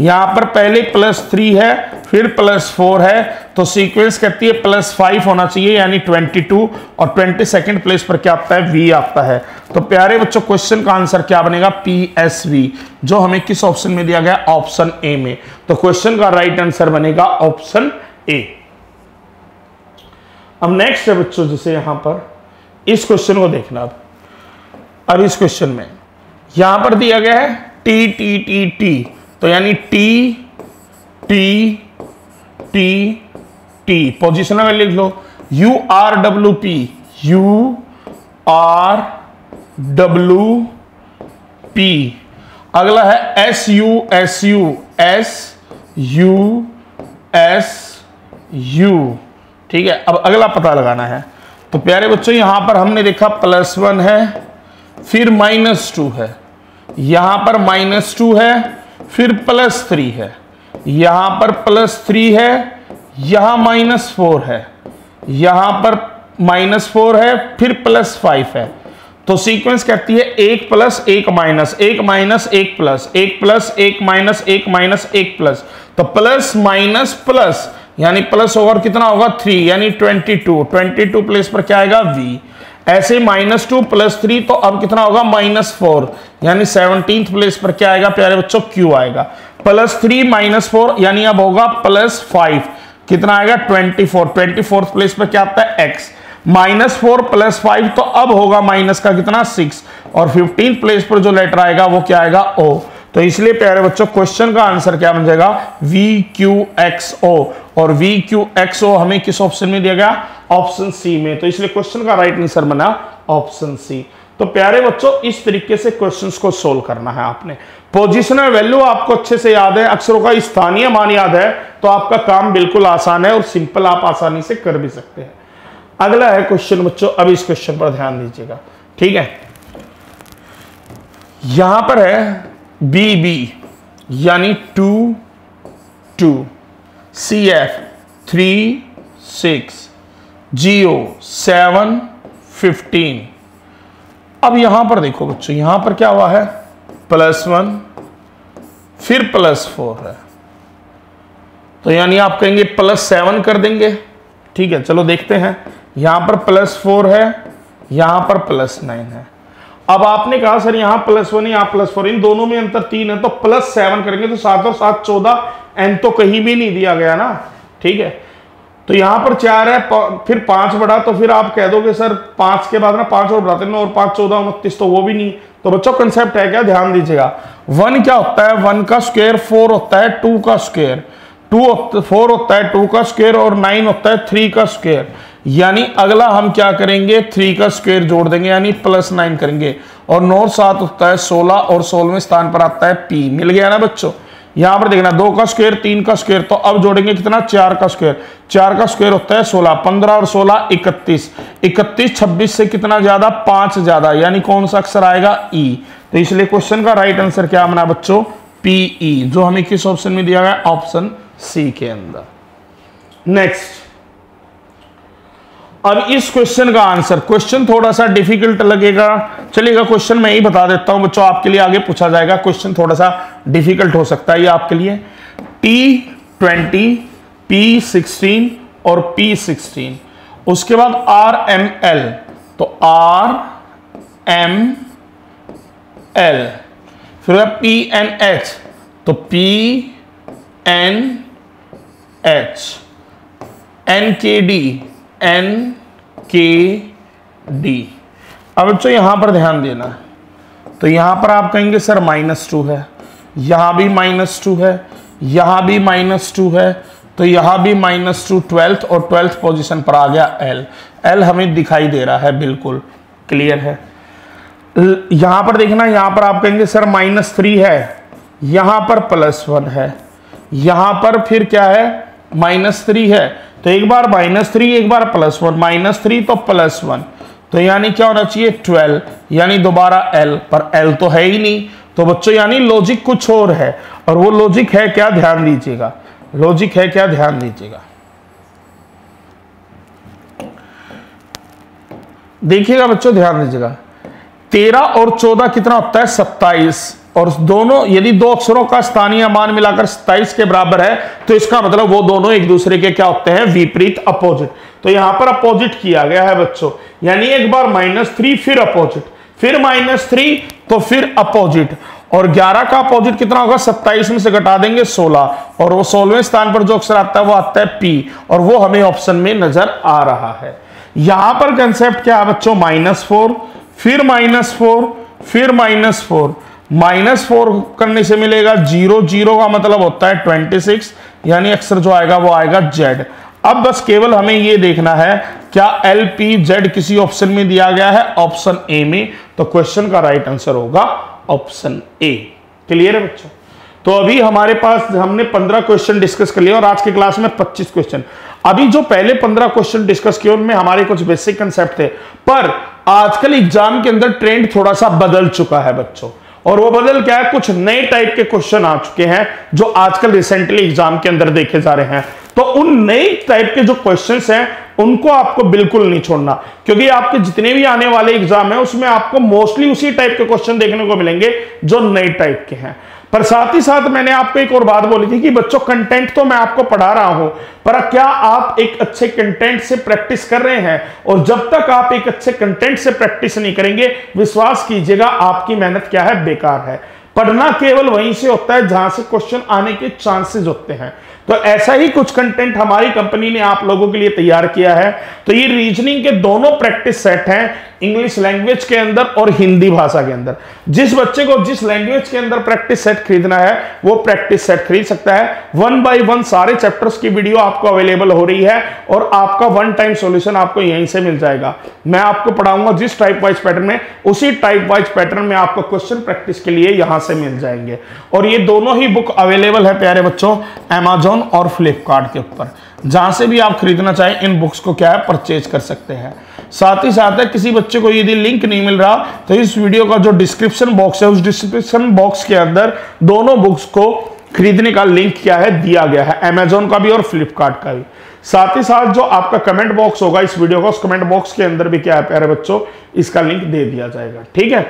यहां पर पहले +3 है फिर +4 है, तो सीक्वेंस कहती है +5 होना चाहिए, यानी 22, और 22nd प्लेस पर क्या आता है V आता है। तो प्यारे बच्चों क्वेश्चन का आंसर क्या बनेगा PSV, जो हमें किस ऑप्शन में दिया गया ऑप्शन A में। तो क्वेश्चन का राइट आंसर बनेगा ऑप्शन A। अब नेक्स्ट है बच्चों, जैसे यहां पर इस क्वेश्चन को देखना। अब इस क्वेश्चन में यहां पर दिया गया है TTTT, तो यानी T पोजिशन में लिख लो, URWP, अगला है SUSU, ठीक है। अब अगला पता लगाना है, तो प्यारे बच्चों यहां पर हमने देखा +1 है फिर -2 है, यहां पर -2 है फिर +3 है, यहां पर +3 है, यहां -4 है, यहां पर -4 है फिर +5 है, तो सीक्वेंस कहती है 1 + 1 - 1 + 1 - 1 + 1 - 1 - 1 + 1 तो +- + यानी प्लस होगा कितना होगा 3, यानी 22 प्लेस पर क्या आएगा V। ऐसे -2 + 3, तो अब कितना होगा -4, यानी 17th प्लेस पर क्या आएगा प्यारे बच्चों Q आएगा। +3 - 4 यानी अब होगा +5, कितना आएगा 24, 24th प्लेस पर क्या आता है X। -4 + 5 तो अब होगा माइनस का कितना 6, और 15th प्लेस पर जो लेटर आएगा वो क्या आएगा O। तो इसलिए प्यारे बच्चों क्वेश्चन का आंसर क्या बन जाएगा VQXO, और VQXO हमें किस ऑप्शन में दिया गया ऑप्शन सी में। तो इसलिए क्वेश्चन का राइट आंसर बना ऑप्शन सी। तो प्यारे बच्चों इस तरीके से क्वेश्चंस को सोल्व करना है आपने। पोजिशनल वैल्यू आपको अच्छे से याद है, अक्षरों का स्थानीय मान याद है, तो आपका काम बिल्कुल आसान है और सिंपल, आप आसानी से कर भी सकते हैं। अगला है क्वेश्चन बच्चों, अब इस क्वेश्चन पर ध्यान दीजिएगा, ठीक है। यहां पर है BB यानी 2 2 CF 36, GO 715। अब यहां पर देखो बच्चों, यहां पर क्या हुआ है, +1 फिर +4 है, तो यानी आप कहेंगे +7 कर देंगे। ठीक है, चलो देखते हैं। यहां पर +4 है, यहां पर +9 है। अब आपने कहा सर यहां +1 है, यहां +4, इन दोनों में अंतर 3 है, तो +7 करेंगे तो 7 और 7 14, एन तो कहीं भी नहीं दिया गया ना। ठीक है, तो यहां पर 4 है, फिर 5 बढ़ा, तो फिर आप कह दोगे सर 5 के बाद ना 5 और बढ़ाते 9 और 5 14 29, तो वो भी नहीं। तो बच्चों कंसेप्ट है क्या, ध्यान दीजिएगा। 1 क्या होता है, 1 का स्क्वायर 4 होता है, 2 का स्क्वायर 4 होता है, 2 का स्क्वायर, और 9 होता है 3 का स्क्वायर। यानी अगला हम क्या करेंगे, 3 का स्क्वायर जोड़ देंगे, यानी +9 करेंगे, और 9 और 7 होता है 16, और 16वें स्थान पर आता है P। मिल गया ना बच्चों। यहां पर देखना 2 का स्क्वायर 3 का स्क्वायर, तो अब जोड़ेंगे कितना, 4 का स्क्वायर। 4 का स्क्वायर होता है 16, 15 और 16 31, 31 26 से कितना ज्यादा, 5 ज्यादा, यानी कौन सा अक्षर आएगा, E। तो इसलिए क्वेश्चन का राइट आंसर क्या बना बच्चों, PE, जो हमें किस ऑप्शन में दिया गया, ऑप्शन C के अंदर। नेक्स्ट, अब इस क्वेश्चन का आंसर, क्वेश्चन थोड़ा सा डिफिकल्ट लगेगा, चलिएगा क्वेश्चन मैं ही बता देता हूं बच्चों, आपके लिए आगे पूछा जाएगा, क्वेश्चन थोड़ा सा डिफिकल्ट हो सकता है ये आपके लिए। T20, P16 और P16, उसके बाद RML, तो RML, फिर PNH, तो PNH, NKD, NKD। अब बच्चों यहां पर ध्यान देना, तो यहां पर आप कहेंगे सर -2 है, यहां भी -2 है, यहां भी -2 है, तो यहां भी -2, 12th और 12th पोजीशन पर आ गया L। L हमें दिखाई दे रहा है, बिल्कुल क्लियर है। यहां पर देखना, यहां पर आप कहेंगे सर -3 है, यहां पर +1 है, यहां पर फिर क्या है, -3 है, तो एक बार -3 एक बार +1, -3 तो +1, तो यानी क्या होना चाहिए, 12, यानी दोबारा L, पर L तो है ही नहीं। तो बच्चों यानी लॉजिक कुछ और है, और वो लॉजिक है क्या, ध्यान दीजिएगा, लॉजिक है क्या, ध्यान दीजिएगा। देखिएगा बच्चों, ध्यान दीजिएगा, 13 और 14 कितना होता है, 27, और दोनों यदि दो अक्षरों का स्थानीय मान मिलाकर 27 के बराबर है, तो इसका मतलब वो दोनों एक दूसरे के क्या होते हैं, विपरीत, अपोजिट। तो यहां पर अपोजिट किया गया है बच्चों, यानी एक बार -3 फिर अपोजिट, फिर -3 तो फिर अपोजिट, और 11 का अपोजिट कितना होगा, 27 में से घटा देंगे 16, और वो 16वें स्थान पर जो अक्षर आता है वो आता है P, और वो हमें ऑप्शन में नजर आ रहा है। यहां पर कंसेप्ट क्या है बच्चों, -4 फिर -4 फिर -4, -4 करने से मिलेगा 0 0 का मतलब होता है 26, यानी अक्षर जो आएगा वो आएगा Z। अब बस केवल हमें ये देखना है क्या LPZ किसी ऑप्शन में दिया गया है, ऑप्शन A में, तो क्वेश्चन का राइट आंसर होगा ऑप्शन A। क्लियर है बच्चों। तो अभी हमारे पास हमने 15 क्वेश्चन डिस्कस कर लिए, और आज के क्लास में 25 क्वेश्चन। अभी जो पहले 15 क्वेश्चन डिस्कस किए उनमें हमारे कुछ बेसिक कंसेप्ट थे, पर आजकल एग्जाम के अंदर ट्रेंड थोड़ा सा बदल चुका है बच्चों, और वो बदल क्या है, कुछ नए टाइप के क्वेश्चन आ चुके हैं जो आजकल रिसेंटली एग्जाम के अंदर देखे जा रहे हैं। तो उन नए टाइप के जो क्वेश्चंस हैं उनको आपको बिल्कुल नहीं छोड़ना, क्योंकि आपके जितने भी आने वाले एग्जाम हैं उसमें आपको मोस्टली उसी टाइप के क्वेश्चन देखने को मिलेंगे जो नए टाइप के हैं। पर साथ ही साथ मैंने आपको एक और बात बोली थी कि बच्चों कंटेंट तो मैं आपको पढ़ा रहा हूं, पर क्या आप एक अच्छे कंटेंट से प्रैक्टिस कर रहे हैं, और जब तक आप एक अच्छे कंटेंट से प्रैक्टिस नहीं करेंगे, विश्वास कीजिएगा आपकी मेहनत क्या है, बेकार है। पढ़ना केवल वहीं से होता है जहां से क्वेश्चन आने के चांसेस होते हैं। तो ऐसा ही कुछ कंटेंट हमारी कंपनी ने आप लोगों के लिए तैयार किया है। तो ये रीजनिंग के दोनों प्रैक्टिस सेट हैं, इंग्लिश लैंग्वेज के अंदर और हिंदी भाषा के अंदर। जिस बच्चे को जिस लैंग्वेज के अंदर प्रैक्टिस सेट खरीदना है वो प्रैक्टिस सेट खरीद सकता है। 1 बाय 1 सारे चैप्टर्स की वीडियो आपको अवेलेबल हो रही है, और आपका 1 टाइम सॉल्यूशन आपको यहीं से मिल जाएगा। मैं आपको पढ़ाऊंगा जिस टाइप वाइज पैटर्न में, उसी टाइप वाइज पैटर्न में आपको क्वेश्चन प्रैक्टिस के लिए यहां से मिल जाएंगे। और ये दोनों ही बुक अवेलेबल है प्यारे बच्चों Amazon और Flipkart के ऊपर, जहां से भी आप खरीदना चाहें इन बुक्स को क्या है, परचेज कर सकते हैं। साथ ही साथ है, किसी बच्चे को यदि लिंक नहीं मिल रहा तो इस वीडियो का जो डिस्क्रिप्शन बॉक्स है उस डिस्क्रिप्शन बॉक्स के अंदर दोनों बुक्स को खरीदने का लिंक क्या है दिया गया है, Amazon का भी और Flipkart का भी। साथ ही साथ जो आपका कमेंट बॉक्स होगा इस वीडियो का, उस कमेंट बॉक्स के अंदर भी क्या है प्यारे बच्चों, इसका लिंक दे दिया जाएगा। ठीक है,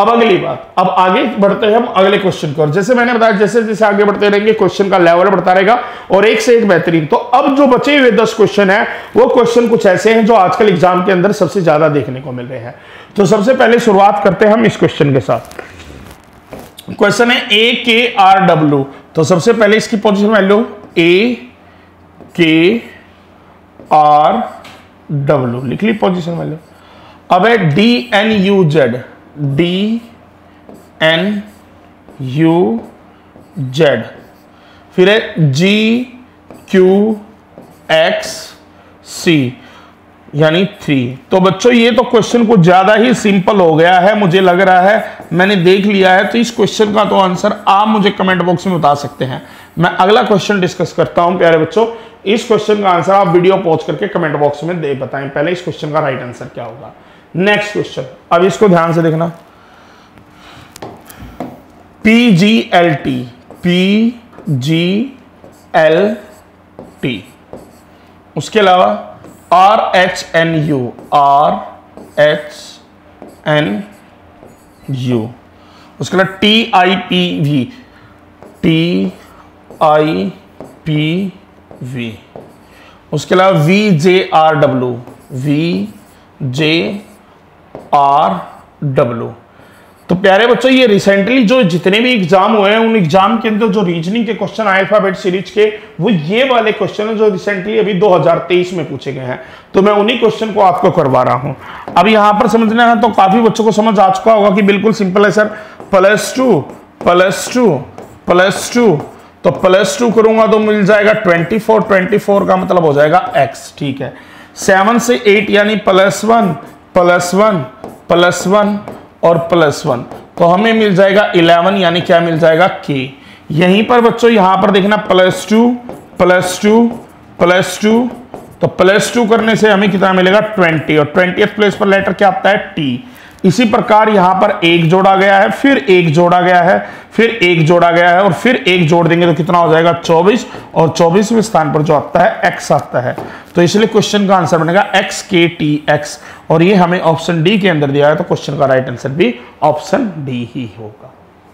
अब अगली बात, अब आगे बढ़ते हैं हम अगले क्वेश्चन को। और जैसे मैंने बताया जैसे जैसे आगे बढ़ते रहेंगे क्वेश्चन का लेवल बढ़ता रहेगा और एक से एक बेहतरीन। तो अब जो बचे हुए 10 क्वेश्चन है वो क्वेश्चन कुछ ऐसे हैं जो आजकल एग्जाम के अंदर सबसे ज्यादा देखने को मिल रहे हैं। तो सबसे पहले शुरुआत करते हैं हम इस क्वेश्चन के साथ। क्वेश्चन है AKRW। तो सबसे पहले इसकी पोजीशन वैल्यू AKRW लिख ली पोजीशन वैल्यू। अब है DNUZ, फिर है GQXC यानी 3। तो बच्चों ये तो क्वेश्चन कुछ ज्यादा ही सिंपल हो गया है मुझे लग रहा है, मैंने देख लिया है। तो इस क्वेश्चन का तो आंसर आप मुझे कमेंट बॉक्स में बता सकते हैं। मैं अगला क्वेश्चन डिस्कस करता हूं प्यारे बच्चों। इस क्वेश्चन का आंसर आप वीडियो पॉज करके कमेंट बॉक्स में दे बताएं पहले इस क्वेश्चन का राइट आंसर क्या होगा। नेक्स्ट क्वेश्चन, अब इसको ध्यान से देखना। PGLT, उसके अलावा RHNU, उसके बाद TIPV, उसके अलावा VJRW। तो प्यारे बच्चों ये रिसेंटली जो जितने भी एग्जाम हुए हैं उन एग्जाम के अंदर जो रीजनिंग के क्वेश्चन अल्फाबेट सीरीज के वो ये वाले क्वेश्चन हैं जो रिसेंटली अभी 2023 में पूछे गए हैं। तो मैं उन्हीं क्वेश्चन को आपको करवा रहा हूं। अब यहां पर समझना है तो काफी बच्चों को समझ आ चुका होगा कि बिल्कुल सिंपल है सर, +2 तो +2 करूंगा तो मिल जाएगा 24, 24 का मतलब हो जाएगा x। ठीक है, 7 से 8 यानी +1 और +1 तो हमें मिल जाएगा 11 यानी क्या मिल जाएगा k। यहीं पर बच्चों यहां पर देखना +2 तो +2 करने से हमें कितना मिलेगा 20 और 20th प्लेस पर लेटर क्या आता है t। इसी प्रकार यहां पर 1 जोड़ा गया है, फिर 1 जोड़ा गया है, फिर 1 जोड़ा गया है और फिर 1 जोड़ देंगे तो कितना हो जाएगा 24 और 24वें स्थान पर जो आता है x आता है। तो इसलिए क्वेश्चन का आंसर बनेगा XKTX और ये हमें ऑप्शन डी के अंदर दिया है। तो क्वेश्चन का राइट आंसर भी ऑप्शन डी ही होगा।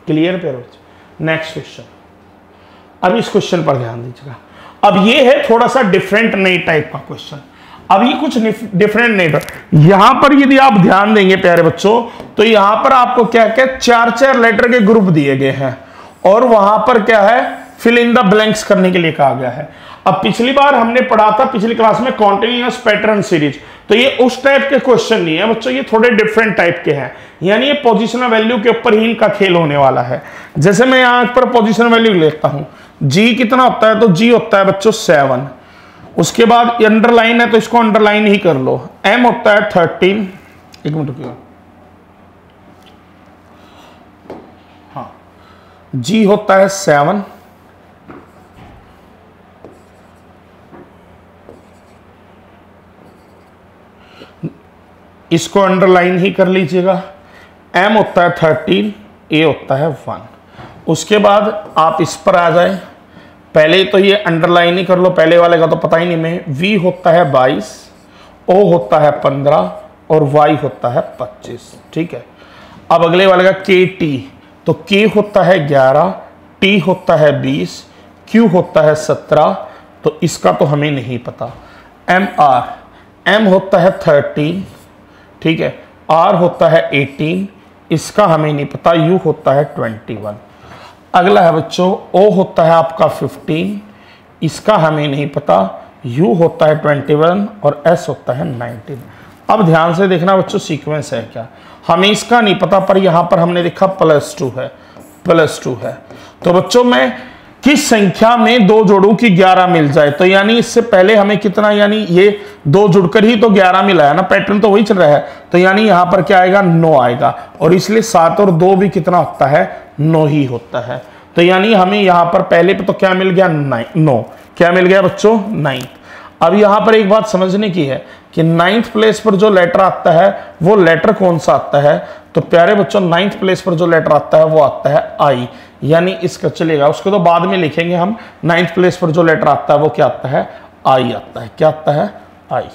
Clear Peroz. नेक्स्ट क्वेश्चन, अब इस क्वेश्चन पर ध्यान दीजिएगा। अब ये है थोड़ा सा डिफरेंट नई टाइप का क्वेश्चन। अब ये कुछ डिफरेंट नहीं था। यहां पर यदि आप ध्यान देंगे प्यारे बच्चों तो यहां पर आपको क्या क्या 4-4 लेटर के ग्रुप दिए गए हैं और वहां पर क्या है फिल इन द ब्लैंक्स करने के लिए कहा गया है। अब पिछली बार हमने पढ़ा था पिछली क्लास में कॉन्टिन्यूअस पैटर्न सीरीज, तो ये उस टाइप के क्वेश्चन नहीं है बच्चों, ये थोड़े डिफरेंट टाइप के हैं। यानी ये पोजिशनल वैल्यू के ऊपर ही इनका खेल होने वाला है। जैसे मैं यहां पर पोजिशनल वैल्यू लेता हूं, जी कितना होता है तो जी होता है बच्चों 7, उसके बाद अंडरलाइन है तो इसको अंडरलाइन ही कर लो। M होता है 13, एक मिनट रुकिएगा, हाँ G होता है 7, इसको अंडरलाइन ही कर लीजिएगा। M होता है 13, A होता है 1। उसके बाद आप इस पर आ जाए, पहले तो ये अंडरलाइन ही कर लो, पहले वाले का तो पता ही नहीं। मैं V होता है 22, O होता है 15 और Y होता है 25। ठीक है, अब अगले वाले का KT, तो K होता है 11, T होता है 20, Q होता है 17 तो इसका तो हमें नहीं पता। MR, M होता है 13, ठीक है, R होता है 18, इसका हमें नहीं पता। U होता है 21। अगला है बच्चों O होता है आपका 15, इसका हमें नहीं पता। U होता है 21 और S होता है 19। अब ध्यान से देखना बच्चों सीक्वेंस है क्या, हमें इसका नहीं पता पर यहाँ पर हमने देखा +2 है। तो बच्चों मैं किस संख्या में 2 जोड़ू कि 11 मिल जाए, तो यानी इससे पहले हमें कितना, यानी ये 2 जुड़कर ही तो 11 मिला है ना, पैटर्न तो वही चल रहा है। तो यानी यहाँ पर क्या आएगा 9 आएगा और इसलिए 7 और 2 भी कितना होता है 9 ही होता है। तो यानी हमें यहाँ पर पहले पे तो क्या मिल गया 9, क्या मिल गया बच्चों 9th। अब यहाँ पर एक बात समझने की है कि 9th प्लेस पर जो लेटर आता है वो लेटर कौन सा आता है, तो प्यारे बच्चों 9th प्लेस पर जो लेटर आता है वो आता है I। यानी इसका चलेगा। उसको तो बाद में लिखेंगे हम। नाइन्थ प्लेस पर जो लेटर आता है वो क्या आता है? आई आता है। क्या आता है? आई।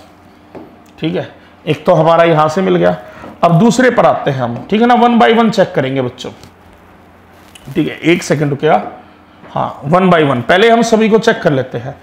ठीक है, एक तो हमारा यहां से मिल गया। अब दूसरे पर आते हैं हम, ठीक है ना। वन बाय वन चेक करेंगे बच्चों, ठीक है। एक सेकंड रुकिएगा। हाँ, वन बाय वन पहले हम सभी को चेक कर लेते हैं।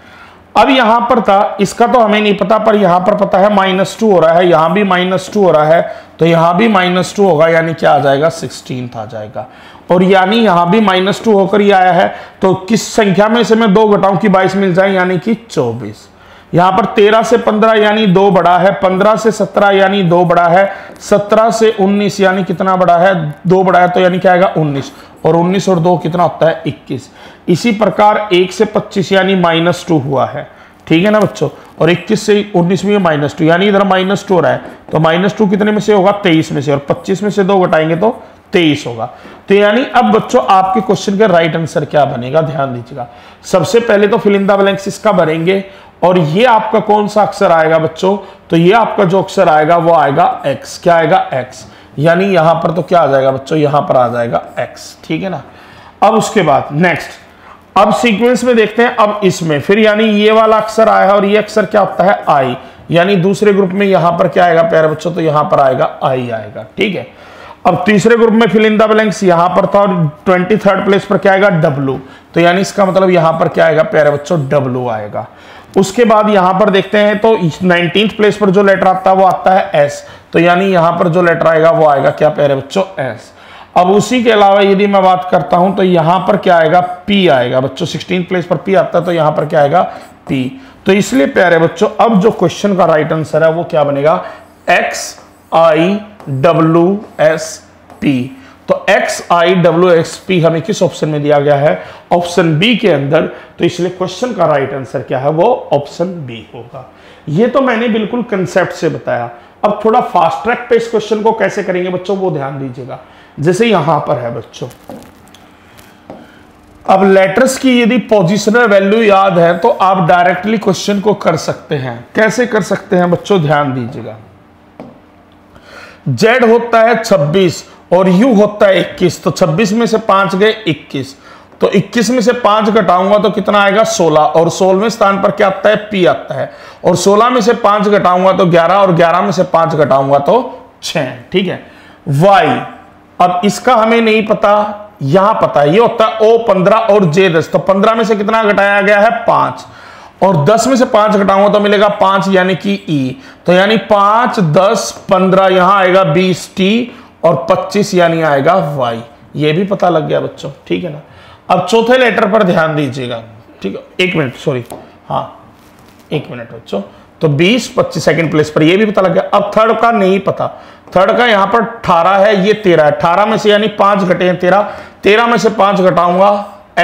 अब यहां पर था, इसका तो हमें नहीं पता, पर यहां पर पता है माइनस टू हो रहा है, यहां भी माइनस टू हो रहा है, तो यहां भी माइनस टू होगा, यानी क्या आ जाएगा? 16 आ जाएगा। और यानी यहां भी माइनस टू होकर ही आया है, तो किस संख्या में से मैं 2 घटाऊं कि 22 मिल जाए, यानी कि 24। यहां पर 13 से 15 यानी 2 बड़ा है, 15 से 17 यानी 2 बड़ा है, 17 से 19 यानी कितना बड़ा है? 2 बड़ा है, तो यानी क्या आएगा? 19। और 19 और 2 कितना होता है? 21। इसी प्रकार 1 से 25 यानी माइनस 2 हुआ है, ठीक है ना बच्चों। और 21 से 19 में माइनस 2, यानी इधर माइनस 2 हो रहा है, तो माइनस 2 कितने में से होगा? 23 में से। और 25 में से 2 घटाएंगे तो 23 होगा। तो यानी अब बच्चों आपके क्वेश्चन का राइट आंसर क्या बनेगा? ध्यान दीजिएगा, सबसे पहले तो फिल इन द ब्लैंक्स इसका भरेंगे। और ये आपका कौन सा अक्षर आएगा बच्चों? तो ये आपका जो अक्षर आएगा वो आएगा x। क्या आएगा? x। यानी यहां पर तो क्या आ जाएगा बच्चों? यहां पर आ जाएगा x, ठीक है ना। अब उसके बाद नेक्स्ट, अब सीक्वेंस में देखते हैं। अब इसमें फिर यानी ये वाला अक्षर आया है, और ये अक्षर क्या होता है? i। यानी दूसरे ग्रुप में यहां पर क्या आएगा प्यारे बच्चों? तो यहां पर आएगा i आएगा, ठीक है। अब तीसरे ग्रुप में फिल इन द ब्लैंक्स यहां पर था, और 23rd प्लेस पर क्या आएगा? w। तो यानी इसका मतलब यहां पर क्या आएगा प्यारे बच्चों? w आएगा। उसके बाद यहां पर देखते हैं तो 19th प्लेस पर जो लेटर आता है वो आता है s। तो यानी यहां पर जो लेटर आएगा वो आएगा क्या प्यारे बच्चों? s। अब उसी के अलावा यदि मैं बात करता हूं तो यहां पर क्या आएगा? p आएगा बच्चों। 16th प्लेस पर p आता है, तो यहां पर क्या आएगा? p। तो इसलिए प्यारे बच्चों अब जो क्वेश्चन का राइट आंसर है वो क्या बनेगा? x i w s p। तो x i w x p हमें किस ऑप्शन में दिया गया है? ऑप्शन बी के अंदर। तो इसलिए क्वेश्चन का राइट आंसर क्या है? वो ऑप्शन बी होगा। ये तो मैंने बिल्कुल कंसेप्ट से बताया। अब थोड़ा फास्ट ट्रैक पे इस क्वेश्चन को कैसे करेंगे बच्चों वो ध्यान दीजिएगा। जैसे यहां पर है बच्चों, अब लेटर्स की यदि पोजिशनल वैल्यू याद है तो आप डायरेक्टली क्वेश्चन को कर सकते हैं। कैसे कर सकते हैं बच्चों? ध्यान दीजिएगा। जेड होता है 26 और यू होता है 21, तो 26 में से 5 गए 21, तो 21 में से 5 घटाऊंगा तो कितना आएगा? 16। और 16वें स्थान पर क्या आता है? पी आता है। और 16 में से 5 घटाऊंगा तो 11, और 11 में से 5 घटाऊंगा तो 6, ठीक है। वाई, अब इसका हमें नहीं पता, यहां पता है। ये होता है ओ 15 और जे 10, तो 15 में से कितना घटाया गया है? 5। और 10 में से 5 घटाऊंगा तो मिलेगा 5, यानी कि ई। तो यानी 5, 10, 15 यहां आएगा 20 टी, और 25 यानी आएगा y। ये भी पता लग गया बच्चों, ठीक है ना। अब चौथे लेटर पर ध्यान दीजिएगा, ठीक है। 1 मिनट, सॉरी, हाँ 1 मिनट बच्चों। तो 20, 25 सेकंड प्लेस पर, ये भी पता लग गया। अब थर्ड का नहीं पता। थर्ड का यहाँ पर 18 है, ये 13 है। 18 में से यानी 5 घटे हैं 13, 13 में से 5 घटाऊंगा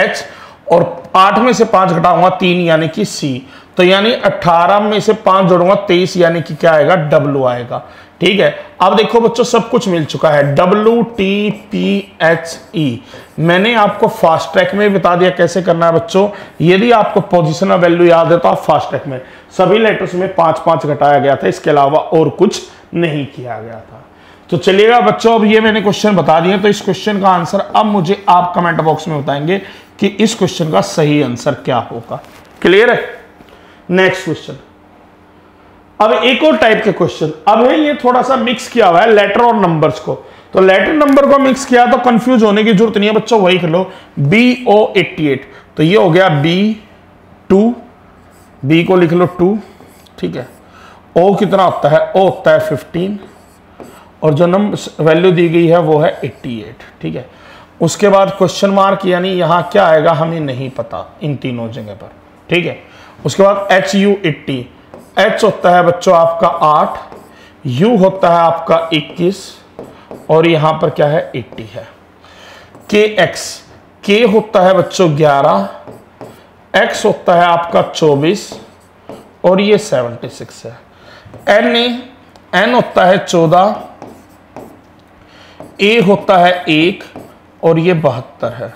h, और 8 में से 5 घटाऊंगा 3, यानी कि c। तो यानी 18 में से 5 जोड़ूंगा 23, यानी कि क्या आएगा? w आएगा, ठीक है। अब देखो बच्चों सब कुछ मिल चुका है, W T P H E। मैंने आपको फास्ट ट्रैक में बता दिया कैसे करना है बच्चों। यदि आपको पोजिशनल वैल्यू याद है तो आप फास्ट ट्रैक में सभी लेटर्स में 5-5 घटाया गया था, इसके अलावा और कुछ नहीं किया गया था। तो चलिएगा बच्चों, अब ये मैंने क्वेश्चन बता दिए, तो इस क्वेश्चन का आंसर अब मुझे आप कमेंट बॉक्स में बताएंगे कि इस क्वेश्चन का सही आंसर क्या होगा। क्लियर है? नेक्स्ट क्वेश्चन, अब एक और टाइप के क्वेश्चन। अब है ये थोड़ा सा मिक्स किया हुआ है लेटर और नंबर्स को, तो लेटर नंबर को मिक्स किया, तो कंफ्यूज होने की जरूरत नहीं है बच्चों, वही कर लो। BO88, तो ये हो गया B2, B को लिख लो 2, ठीक है। O कितना होता है? O होता है 15, और जो नंबर वैल्यू दी गई है वो है 88, ठीक है। उसके बाद क्वेश्चन मार्क, यानी यहाँ क्या आएगा हमें नहीं पता इन तीनों जगह पर, ठीक है। उसके बाद HU80, H होता है बच्चों आपका 8, U होता है आपका 21, और यहाँ पर क्या है? 80 है। KX, K होता है बच्चों 11, X होता है आपका 24, और ये 76 है। NA, N होता है 14, A होता है 1, और ये 72 है।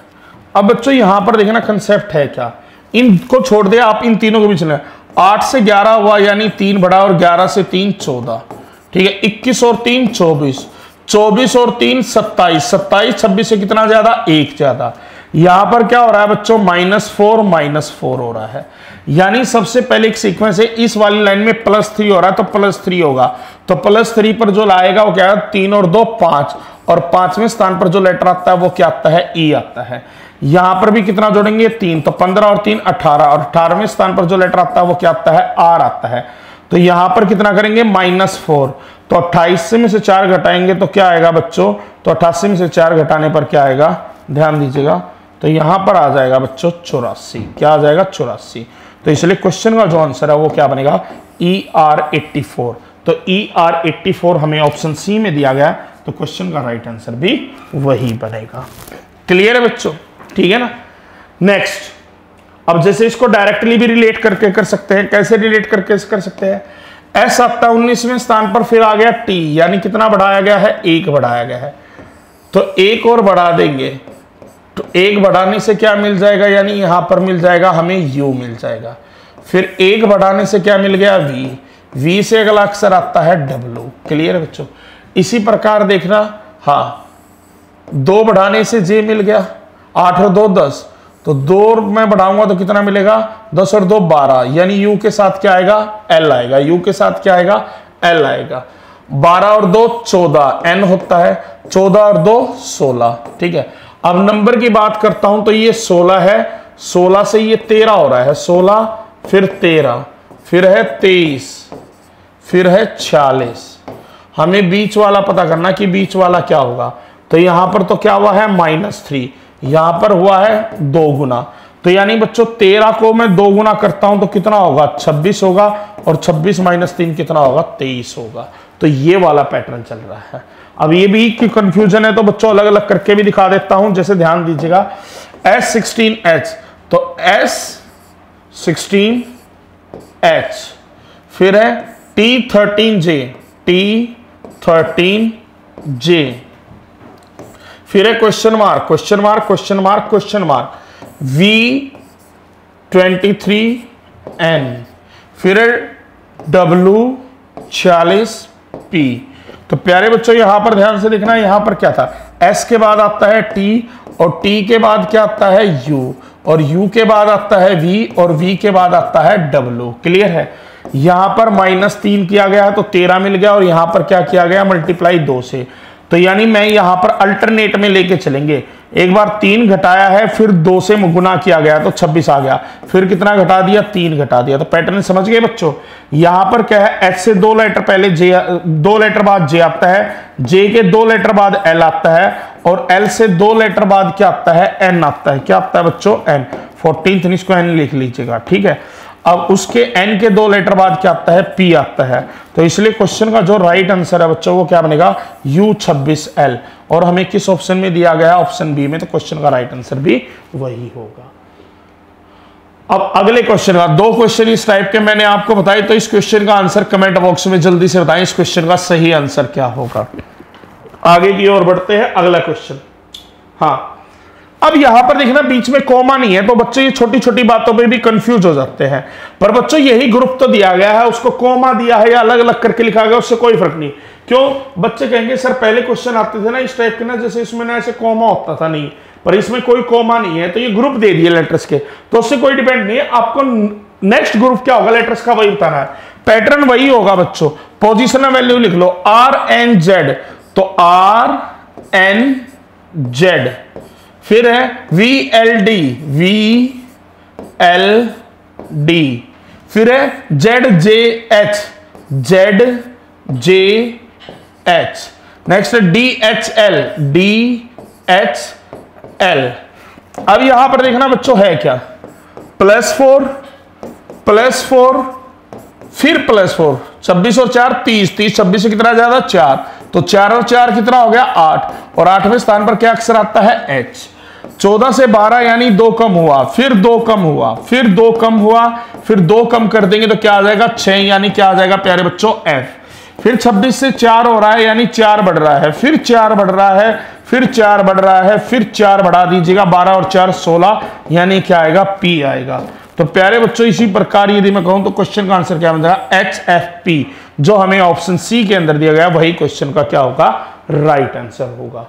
अब बच्चों यहाँ पर देखना कंसेप्ट है क्या, इनको छोड़ दे आप, इन तीनों के बीच में 8 से 11 हुआ यानी 3 बड़ा, और 11 से 3 14, ठीक है। 21 और 3 24, 24 और 3 27, 27 26 से कितना ज्यादा? 1 ज्यादा। यहां पर क्या हो रहा है बच्चों, -4 हो रहा है, यानी सबसे पहले एक सीक्वेंस है, इस वाली लाइन में +3 हो रहा है तो +3 होगा, तो +3 पर जो लाएगा वो क्या है, 3 और 2 5, और 5वें स्थान पर जो लेटर आता है वो क्या आता है, ई आता है। यहां पर भी कितना जोड़ेंगे, 3, तो 15 और 3 18, और 18वें स्थान पर जो लेटर आता है वो क्या आता है, आर आता है। तो यहां पर कितना करेंगे, -4, तो 28 में से 4 घटाएंगे तो क्या आएगा बच्चों, तो 88 में से 4 घटाने पर क्या आएगा, ध्यान दीजिएगा, तो यहां पर आ जाएगा बच्चों 84। क्या आ जाएगा, 84। तो इसलिए क्वेश्चन का जो आंसर है वो क्या बनेगा, ER84। तो ER84 हमें ऑप्शन सी में दिया गया, तो क्वेश्चन का राइट आंसर भी वही बनेगा। क्लियर है बच्चों, ठीक है ना। नेक्स्ट, अब जैसे इसको डायरेक्टली भी रिलेट करके कर सकते हैं, कैसे रिलेट करके कर सकते हैं, S आता 19वें स्थान पर, फिर आ गया T, यानी कितना बढ़ाया गया है, 1 बढ़ाया गया है, तो 1 और बढ़ा देंगे, तो 1 बढ़ाने से क्या मिल जाएगा, यानी यहां पर मिल जाएगा हमें U मिल जाएगा। फिर 1 बढ़ाने से क्या मिल गया, V, V से अगला अक्षर आता है W। क्लियर बच्चों, इसी प्रकार देखना, हाँ 2 बढ़ाने से J मिल गया, 8 और 2 10, तो 2 में बढ़ाऊंगा तो कितना मिलेगा, 10 और 2 12, यानी U के साथ क्या आएगा, L आएगा, U के साथ क्या आएगा, L आएगा। 12 और 2 14, N होता है, 14 और 2 16, ठीक है। अब नंबर की बात करता हूं तो ये 16 है, 16 से ये 13 हो रहा है, 16 फिर 13 फिर है 23 फिर है 46, हमें बीच वाला पता करना कि बीच वाला क्या होगा। तो यहां पर तो क्या हुआ है, -3, यहां पर हुआ है 2 गुना, तो यानी बच्चों 13 को मैं 2 गुना करता हूं तो कितना होगा, 26 होगा, और 26 - 3 कितना होगा, 23 होगा। तो ये वाला पैटर्न चल रहा है। अब ये भी कंफ्यूजन है तो बच्चों अलग अलग करके भी दिखा देता हूं, जैसे ध्यान दीजिएगा, S16H, तो S16H, फिर है T13J, T13J, फिर है question mark, question mark, question mark, question mark, V23N, फिर है W46P। तो प्यारे बच्चों यहां पर ध्यान से देखना, यहां पर क्या था, S के बाद आता है T, और T के बाद क्या आता है, U, और U के बाद आता है V, और V के बाद आता है W। क्लियर है, यहां पर -3 किया गया है तो 13 मिल गया, और यहां पर क्या किया गया, मल्टीप्लाई 2 से, तो यानी मैं यहां पर अल्टरनेट में लेके चलेंगे, एक बार 3 घटाया है, फिर 2 से गुना किया गया तो 26 आ गया, फिर कितना घटा दिया, 3 घटा दिया। तो पैटर्न समझ गए बच्चों। यहां पर क्या है, H से 2 लेटर पहले J, 2 लेटर बाद J आता है, J के 2 लेटर बाद L आता है, और L से 2 लेटर बाद क्या आता है, N आता है। क्या आता है बच्चों, N, 14th इसको N लिख लीजिएगा, ठीक है। अब उसके N के 2 लेटर बाद क्या आता है, P आता है। तो इसलिए क्वेश्चन का जो राइट आंसर है बच्चों वो क्या बनेगा, U26L, और हमें किस ऑप्शन में दिया गया है, ऑप्शन बी में, तो क्वेश्चन का राइट आंसर भी वही होगा। अब अगले क्वेश्चन का, 2 क्वेश्चन इस टाइप के मैंने आपको बताए, तो इस क्वेश्चन का आंसर कमेंट बॉक्स में जल्दी से बताएं, इस क्वेश्चन का सही आंसर क्या होगा। आगे की ओर बढ़ते हैं, अगला क्वेश्चन, हाँ अब यहां पर देखना बीच में कोमा नहीं है, तो बच्चे ये छोटी छोटी बातों पे भी कंफ्यूज हो जाते हैं, पर बच्चों यही ग्रुप तो दिया गया है, उसको कोमा दिया है या अलग अलग करके लिखा गया उससे कोई फर्क नहीं। क्यों, बच्चे कहेंगे सर पहले क्वेश्चन आते थे ना इस टाइप के ना, जैसे इसमें ना ऐसे कोमा होता था, नहीं, पर इसमें कोई कोमा नहीं है, तो ये ग्रुप दे दिए लेटर्स के, तो उससे कोई डिपेंड नहीं है, आपको नेक्स्ट ग्रुप क्या होगा लेटर्स का वही बताना है, पैटर्न वही होगा बच्चों। पोजिशनल वैल्यू लिख लो, RNZ, तो RNZ, फिर है VLD, फिर है ZJH, नेक्स्ट है DHL। अब यहां पर देखना बच्चों है क्या, +4 फिर +4, 26 और 4 30, 30 26 से कितना ज्यादा, 4, तो 4 और 4 कितना हो गया, 8, और 8वें स्थान पर क्या अक्षर आता है, H। 14 से 12 यानी 2 कम हुआ, फिर 2 कम हुआ, फिर 2 कम हुआ, फिर 2 कम कर देंगे तो क्या आ जाएगा, 6, यानी क्या आ जाएगा प्यारे बच्चों, F। फिर 26 से 4 हो रहा है यानी 4 बढ़ रहा है, फिर 4 बढ़ रहा है, फिर 4 बढ़ रहा है, फिर 4 बढ़ा दीजिएगा, 12 और 4 16, यानी क्या आएगा, P आएगा। तो प्यारे बच्चों इसी प्रकार यदि मैं कहूं तो क्वेश्चन का आंसर क्या बन जाएगा, HFP, जो हमें ऑप्शन सी के अंदर दिया गया वही क्वेश्चन का क्या होगा, राइट आंसर होगा।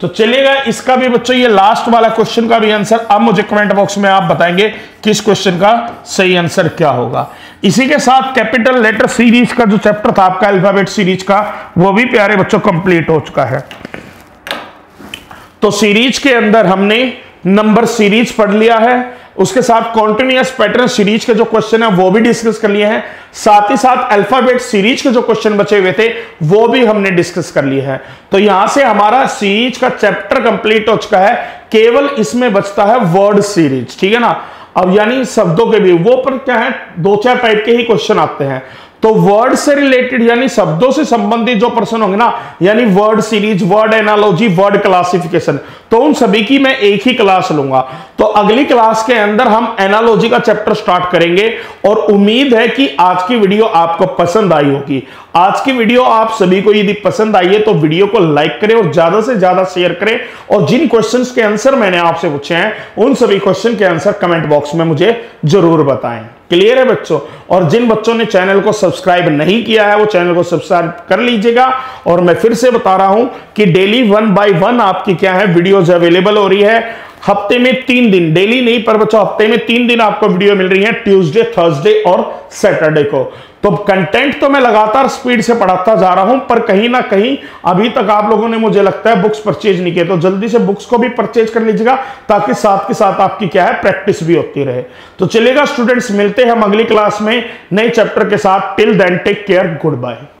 तो चलिएगा इसका भी बच्चों ये लास्ट वाला क्वेश्चन का भी आंसर अब मुझे कमेंट बॉक्स में आप बताएंगे किस क्वेश्चन का सही आंसर क्या होगा। इसी के साथ कैपिटल लेटर सीरीज का जो चैप्टर था आपका अल्फाबेट सीरीज का वो भी प्यारे बच्चों कंप्लीट हो चुका है। तो सीरीज के अंदर हमने नंबर सीरीज पढ़ लिया है, उसके साथ कॉन्टिन्यूअस पैटर्न सीरीज के जो क्वेश्चन है वो भी डिस्कस कर लिए हैं, साथ ही साथ अल्फाबेट सीरीज के जो क्वेश्चन बचे हुए थे वो भी हमने डिस्कस कर लिए हैं। तो यहां से हमारा सीरीज का चैप्टर कंप्लीट हो चुका है, केवल इसमें बचता है वर्ड सीरीज, ठीक है ना। अब यानी शब्दों के भी वो पर क्या है दो चार टाइप के ही क्वेश्चन आते हैं, तो वर्ड से रिलेटेड यानी शब्दों से संबंधित जो प्रश्न होंगे ना, यानी word series, word analogy, word classification, तो उन सभी की मैं एक ही क्लास लूंगा। तो अगली क्लास के अंदर हम एनालॉजी का चैप्टर स्टार्ट करेंगे और उम्मीद है कि आज की वीडियो आपको पसंद आई होगी। आज की वीडियो आप सभी को यदि पसंद आई है तो वीडियो को लाइक करें और ज्यादा से ज्यादा शेयर करें, और जिन क्वेश्चंस के आंसर मैंने आपसे पूछे हैं उन सभी क्वेश्चन के आंसर कमेंट बॉक्स में मुझे जरूर बताएं। क्लियर है बच्चों? और जिन बच्चों ने चैनल को सब्सक्राइब नहीं किया है वो चैनल को सब्सक्राइब कर लीजिएगा। और मैं फिर से बता रहा हूं कि डेली 1 बाय 1 आपकी क्या है वीडियोज अवेलेबल हो रही है, हफ्ते में 3 दिन, डेली नहीं पर बच्चों हफ्ते में 3 दिन आपको वीडियो मिल रही है, ट्यूसडे, थर्सडे और सैटरडे को। तो कंटेंट तो मैं लगातार स्पीड से पढ़ाता जा रहा हूं, पर कहीं ना कहीं अभी तक आप लोगों ने मुझे लगता है बुक्स परचेज नहीं किए, तो जल्दी से बुक्स को भी परचेज कर लीजिएगा ताकि साथ के साथ आपकी क्या है प्रैक्टिस भी होती रहे। तो चलेगा स्टूडेंट्स, मिलते हैं हम अगली क्लास में नए चैप्टर के साथ। Till then take care, good bye.